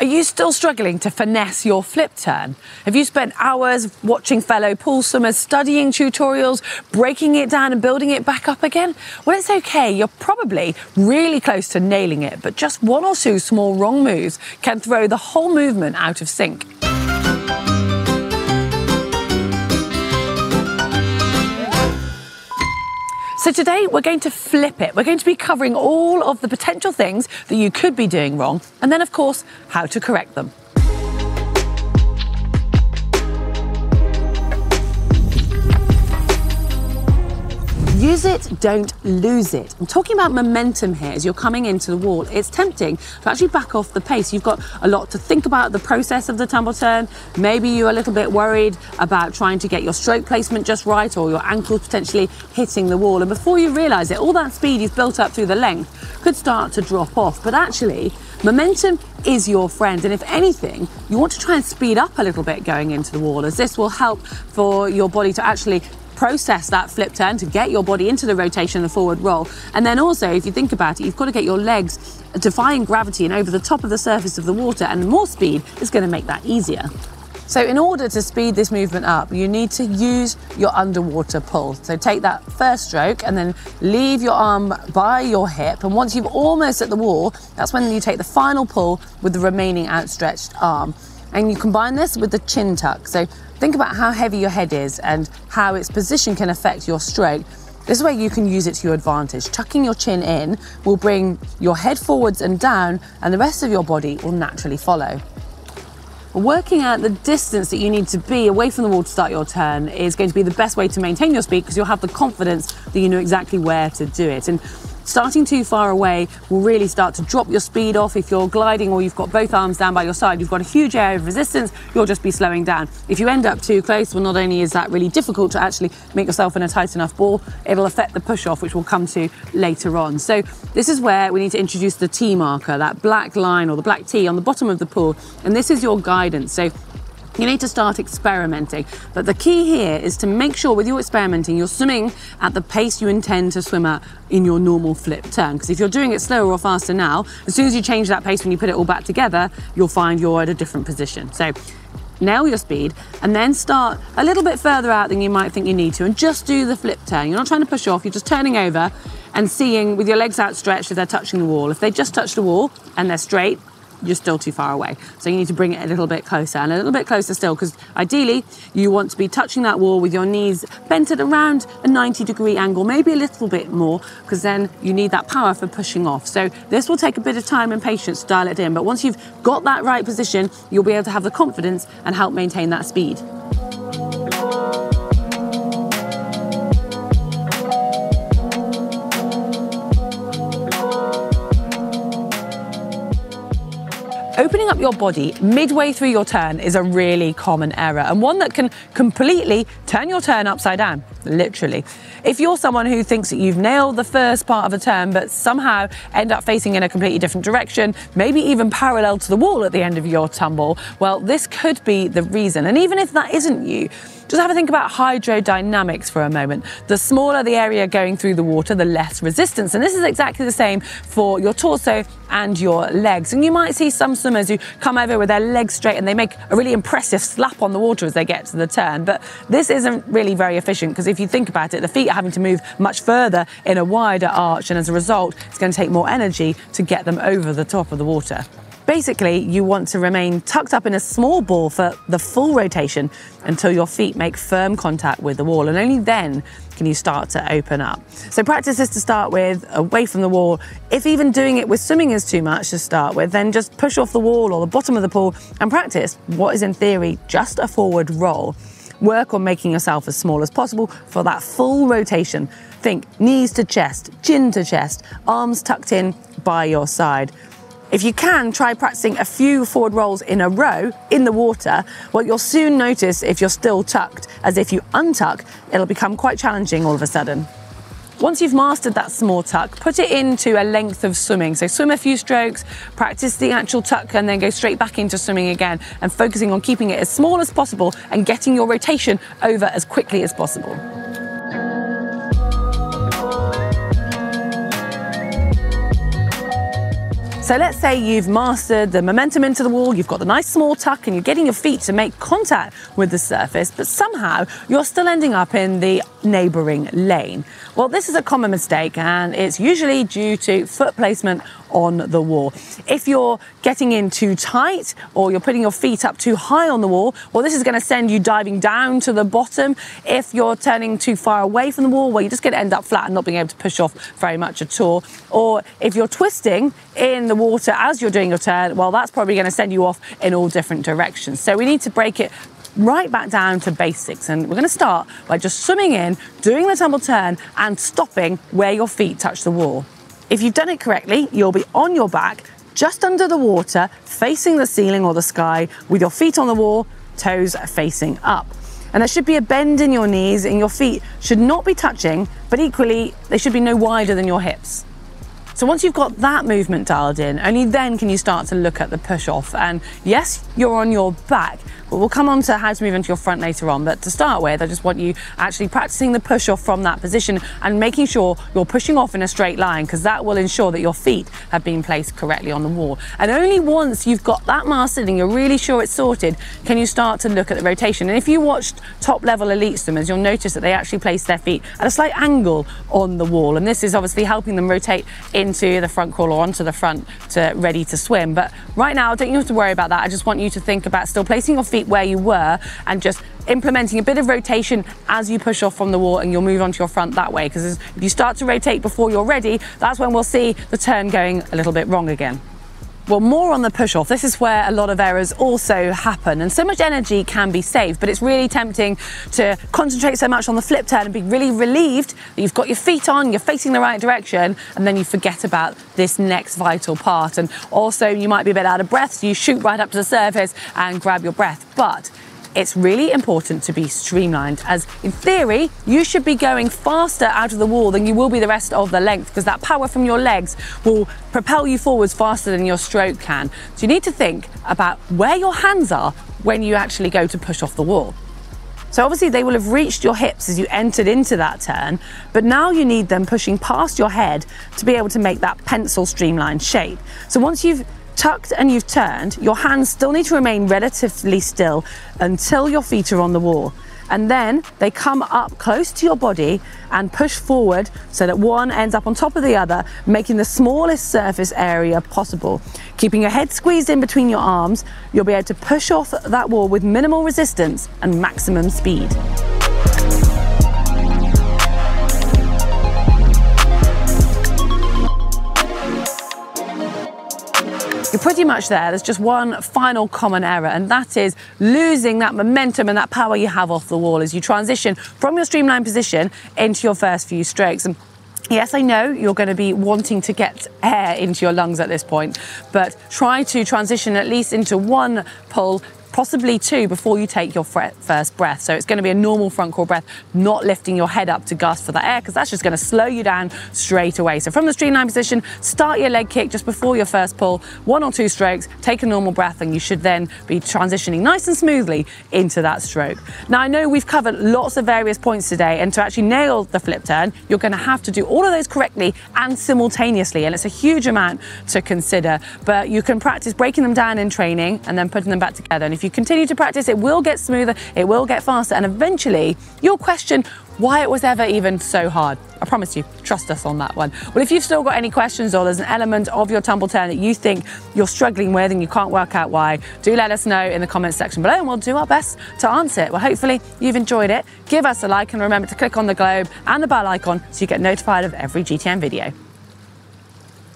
Are you still struggling to finesse your flip turn? Have you spent hours watching fellow pool swimmers, studying tutorials, breaking it down and building it back up again? Well, it's okay. You're probably really close to nailing it, but just one or two small wrong moves can throw the whole movement out of sync. So today we're going to flip it. We're going to be covering all of the potential things that you could be doing wrong, and then of course, how to correct them. Use it, don't lose it. I'm talking about momentum here as you're coming into the wall. It's tempting to actually back off the pace. You've got a lot to think about the process of the tumble turn. Maybe you're a little bit worried about trying to get your stroke placement just right or your ankles potentially hitting the wall. And before you realise it, all that speed you've built up through the length could start to drop off. But actually, momentum is your friend. And if anything, you want to try and speed up a little bit going into the wall, as this will help for your body to actually process that flip turn, to get your body into the rotation, the forward roll. And then also, if you think about it, you've got to get your legs defying gravity and over the top of the surface of the water, and more speed is going to make that easier. So in order to speed this movement up, you need to use your underwater pull. So take that first stroke and then leave your arm by your hip. And once you're almost at the wall, that's when you take the final pull with the remaining outstretched arm. And you combine this with the chin tuck. So think about how heavy your head is and how its position can affect your stroke. This way you can use it to your advantage. Tucking your chin in will bring your head forwards and down, and the rest of your body will naturally follow. Working out the distance that you need to be away from the wall to start your turn is going to be the best way to maintain your speed, because you'll have the confidence that you know exactly where to do it. And starting too far away will really start to drop your speed off. If you're gliding or you've got both arms down by your side, you've got a huge area of resistance, you'll just be slowing down. If you end up too close, well, not only is that really difficult to actually make yourself in a tight enough ball, it'll affect the push off, which we'll come to later on. So this is where we need to introduce the T marker, that black line or the black T on the bottom of the pool. And this is your guidance. So you need to start experimenting. But the key here is to make sure with your experimenting, you're swimming at the pace you intend to swim at in your normal flip turn. Because if you're doing it slower or faster now, as soon as you change that pace, when you put it all back together, you'll find you're at a different position. So nail your speed and then start a little bit further out than you might think you need to, and just do the flip turn. You're not trying to push off, you're just turning over and seeing with your legs outstretched if they're touching the wall. If they just touch the wall and they're straight, you're still too far away. So you need to bring it a little bit closer and a little bit closer still, because ideally you want to be touching that wall with your knees bent at around a 90-degree angle, maybe a little bit more, because then you need that power for pushing off. So this will take a bit of time and patience to dial it in, but once you've got that right position, you'll be able to have the confidence and help maintain that speed. Opening up your body midway through your turn is a really common error, and one that can completely turn your turn upside down, literally. If you're someone who thinks that you've nailed the first part of a turn but somehow end up facing in a completely different direction, maybe even parallel to the wall at the end of your tumble, well, this could be the reason. And even if that isn't you, just have a think about hydrodynamics for a moment. The smaller the area going through the water, the less resistance. And this is exactly the same for your torso and your legs. And you might see some swimmers who come over with their legs straight and they make a really impressive slap on the water as they get to the turn. But this isn't really very efficient, because if you think about it, the feet are having to move much further in a wider arch. And as a result, it's going to take more energy to get them over the top of the water. Basically, you want to remain tucked up in a small ball for the full rotation until your feet make firm contact with the wall, and only then can you start to open up. So practice this to start with, away from the wall. If even doing it with swimming is too much to start with, then just push off the wall or the bottom of the pool and practice what is in theory just a forward roll. Work on making yourself as small as possible for that full rotation. Think knees to chest, chin to chest, arms tucked in by your side. If you can, try practicing a few forward rolls in a row in the water. What you'll soon notice if you're still tucked, as if you untuck, it'll become quite challenging all of a sudden. Once you've mastered that small tuck, put it into a length of swimming. So swim a few strokes, practice the actual tuck, and then go straight back into swimming again, and focusing on keeping it as small as possible and getting your rotation over as quickly as possible. So let's say you've mastered the momentum into the wall, you've got the nice small tuck and you're getting your feet to make contact with the surface, but somehow you're still ending up in the neighbouring lane. Well, this is a common mistake and it's usually due to foot placement on the wall. If you're getting in too tight or you're putting your feet up too high on the wall, well, this is going to send you diving down to the bottom. If you're turning too far away from the wall, well, you're just going to end up flat and not being able to push off very much at all. Or if you're twisting in the water as you're doing your turn, well, that's probably going to send you off in all different directions. So we need to break it right back down to basics, and we're going to start by just swimming in, doing the tumble turn and stopping where your feet touch the wall. If you've done it correctly, you'll be on your back, just under the water, facing the ceiling or the sky, with your feet on the wall, toes facing up. And there should be a bend in your knees and your feet should not be touching, but equally they should be no wider than your hips. So once you've got that movement dialed in, only then can you start to look at the push-off. And yes, you're on your back, but we'll come on to how to move into your front later on. But to start with, I just want you actually practicing the push-off from that position and making sure you're pushing off in a straight line, because that will ensure that your feet have been placed correctly on the wall. And only once you've got that mastered and you're really sure it's sorted, can you start to look at the rotation. And if you watched top-level elite swimmers, you'll notice that they actually place their feet at a slight angle on the wall. And this is obviously helping them rotate into the front crawl or onto the front to ready to swim. But right now, don't you have to worry about that. I just want you to think about still placing your feet where you were and just implementing a bit of rotation as you push off from the wall, and you'll move onto your front that way, because if you start to rotate before you're ready, that's when we'll see the turn going a little bit wrong again. Well, more on the push-off. This is where a lot of errors also happen, and so much energy can be saved, but it's really tempting to concentrate so much on the flip turn and be really relieved that you've got your feet on, you're facing the right direction, and then you forget about this next vital part. And also you might be a bit out of breath, so you shoot right up to the surface and grab your breath. But it's really important to be streamlined, as in theory, you should be going faster out of the wall than you will be the rest of the length, because that power from your legs will propel you forwards faster than your stroke can. So you need to think about where your hands are when you actually go to push off the wall. So obviously they will have reached your hips as you entered into that turn, but now you need them pushing past your head to be able to make that pencil streamlined shape. So once you've tucked and you've turned, your hands still need to remain relatively still until your feet are on the wall. And then they come up close to your body and push forward so that one ends up on top of the other, making the smallest surface area possible. Keeping your head squeezed in between your arms, you'll be able to push off that wall with minimal resistance and maximum speed. You're pretty much there. There's just one final common error, and that is losing that momentum and that power you have off the wall as you transition from your streamlined position into your first few strokes. And yes, I know you're going to be wanting to get air into your lungs at this point, but try to transition at least into one pull, possibly two, before you take your first breath. So it's going to be a normal front crawl breath, not lifting your head up to gasp for that air, because that's just going to slow you down straight away. So from the streamline position, start your leg kick just before your first pull, one or two strokes, take a normal breath, and you should then be transitioning nice and smoothly into that stroke. Now, I know we've covered lots of various points today, and to actually nail the flip turn, you're going to have to do all of those correctly and simultaneously, and it's a huge amount to consider, but you can practice breaking them down in training and then putting them back together. And if you continue to practice, it will get smoother, it will get faster, and eventually you'll question why it was ever even so hard. I promise you, trust us on that one. Well, if you've still got any questions or there's an element of your tumble turn that you think you're struggling with and you can't work out why, do let us know in the comments section below and we'll do our best to answer it. Well, hopefully you've enjoyed it. Give us a like and remember to click on the globe and the bell icon so you get notified of every GTN video.